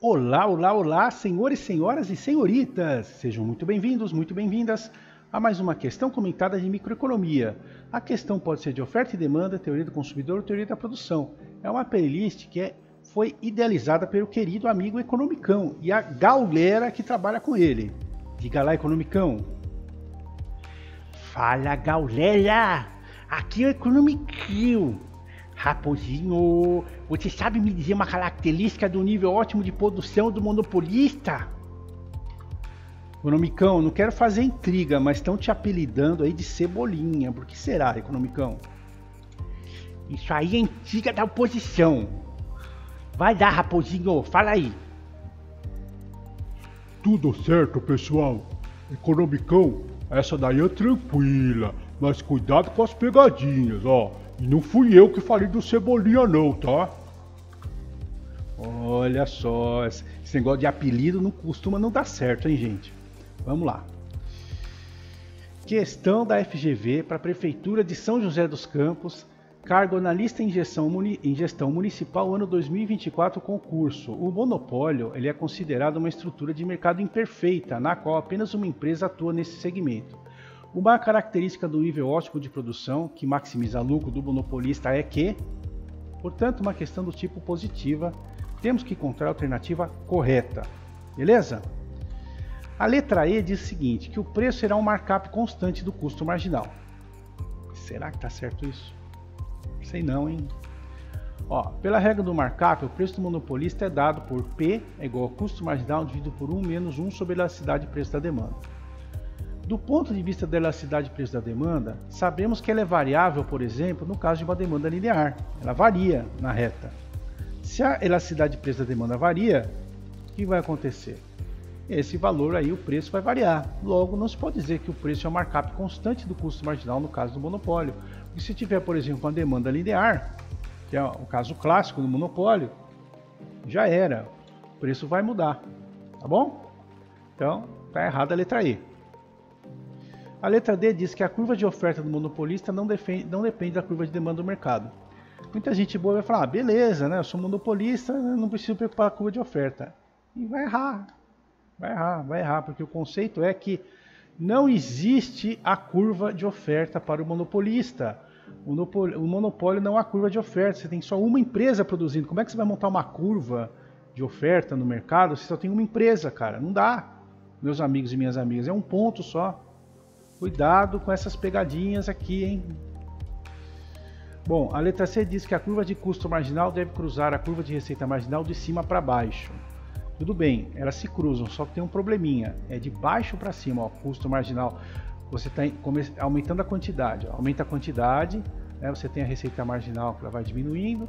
Olá, olá, olá, senhores, senhoras e senhoritas! Sejam muito bem-vindos, muito bem-vindas a mais uma questão comentada de microeconomia. A questão pode ser de oferta e demanda, teoria do consumidor ou teoria da produção. É uma playlist que foi idealizada pelo querido amigo Economicão e a galera que trabalha com ele. Diga lá, Economicão! Fala, galera! Aqui é o Economicão! Raposinho, você sabe me dizer uma característica do nível ótimo de produção do monopolista? Economicão, não quero fazer intriga, mas estão te apelidando aí de Cebolinha. Por que será, Economicão? Isso aí é intriga da oposição. Vai lá, Raposinho, fala aí. Tudo certo, pessoal. Economicão, essa daí é tranquila, mas cuidado com as pegadinhas, ó. E não fui eu que falei do Cebolinha não, tá? Olha só, esse negócio de apelido não costuma não dar certo, hein, gente? Vamos lá. Questão da FGV para a Prefeitura de São José dos Campos, cargo analista em gestão municipal ano 2024, concurso. O monopólio ele é considerado uma estrutura de mercado imperfeita, na qual apenas uma empresa atua nesse segmento. Uma característica do nível ótimo de produção que maximiza lucro do monopolista é que, portanto, uma questão do tipo positiva, temos que encontrar a alternativa correta, beleza? A letra E diz o seguinte, que o preço será um markup constante do custo marginal. Será que tá certo isso? Sei não, hein? Ó, pela regra do markup, o preço do monopolista é dado por P é igual ao custo marginal dividido por 1 menos 1 sobre a elasticidade de preço da demanda. Do ponto de vista da elasticidade de preço da demanda, sabemos que ela é variável, por exemplo, no caso de uma demanda linear. Ela varia na reta. Se a elasticidade de preço da demanda varia, o que vai acontecer? Esse valor aí, o preço vai variar. Logo, não se pode dizer que o preço é um markup constante do custo marginal no caso do monopólio. Porque se tiver, por exemplo, uma demanda linear, que é o caso clássico do monopólio, já era. O preço vai mudar. Tá bom? Então, tá errada a letra E. A letra D diz que a curva de oferta do monopolista não depende da curva de demanda do mercado. Muita gente boa vai falar, ah, beleza, né? Eu sou monopolista, não preciso preocupar com a curva de oferta. E vai errar, vai errar, vai errar, porque o conceito é que não existe a curva de oferta para o monopolista. O monopólio não há curva de oferta, você tem só uma empresa produzindo. Como é que você vai montar uma curva de oferta no mercado se só tem uma empresa, cara? Não dá, meus amigos e minhas amigas, é um ponto só. Cuidado com essas pegadinhas aqui, hein? Bom, a letra C diz que a curva de custo marginal deve cruzar a curva de receita marginal de cima para baixo. Tudo bem, elas se cruzam, só que tem um probleminha. É de baixo para cima, ó, custo marginal. Você está aumentando a quantidade. Ó, aumenta a quantidade, né, você tem a receita marginal que ela vai diminuindo.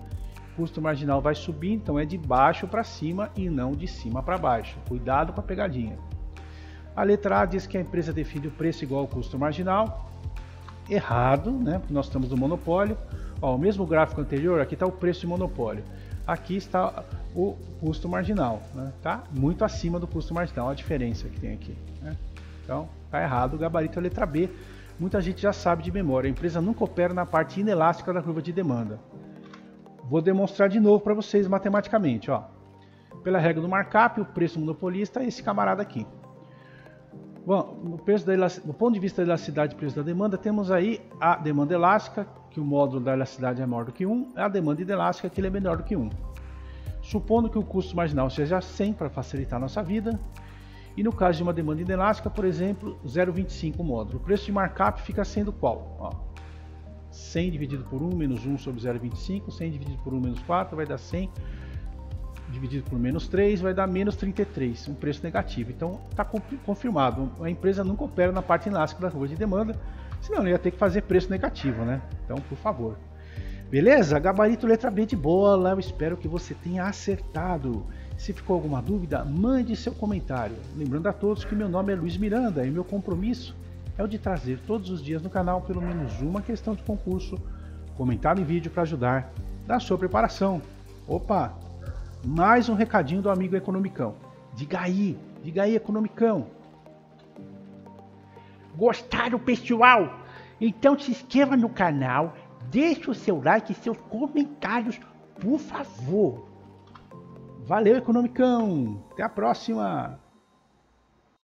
Custo marginal vai subir, então é de baixo para cima e não de cima para baixo. Cuidado com a pegadinha. A letra A diz que a empresa define o preço igual ao custo marginal. Errado, né? Porque nós estamos no monopólio. Ó, o mesmo gráfico anterior, aqui está o preço de monopólio. Aqui está o custo marginal, né? Tá muito acima do custo marginal, a diferença que tem aqui, né? Então, tá errado. O gabarito é a letra B. Muita gente já sabe de memória. A empresa nunca opera na parte inelástica da curva de demanda. Vou demonstrar de novo para vocês matematicamente, ó. Pela regra do markup, o preço monopolista é esse camarada aqui. Bom, do ponto de vista da elasticidade do preço da demanda, temos aí a demanda elástica, que o módulo da elasticidade é maior do que 1, a demanda inelástica, que ele é menor do que 1. Supondo que o custo marginal seja 100 para facilitar a nossa vida, e no caso de uma demanda inelástica, por exemplo, 0,25 módulo. O preço de markup fica sendo qual? Ó, 100 dividido por 1 menos 1 sobre 0,25, 100 dividido por 1 menos 4 vai dar 100. Dividido por menos 3 vai dar menos 33, um preço negativo. Então está confirmado, a empresa nunca opera na parte inelástica da curva de demanda, senão ela ia ter que fazer preço negativo, né? Então, por favor. Beleza? Gabarito letra B de bola, eu espero que você tenha acertado. Se ficou alguma dúvida, mande seu comentário. Lembrando a todos que meu nome é Luiz Miranda e meu compromisso é o de trazer todos os dias no canal pelo menos uma questão de concurso, comentário em vídeo para ajudar na sua preparação. Opa! Mais um recadinho do amigo Economicão. Diga aí, Economicão. Gostaram, pessoal? Então se inscreva no canal, deixe o seu like e seus comentários, por favor. Valeu, Economicão! Até a próxima!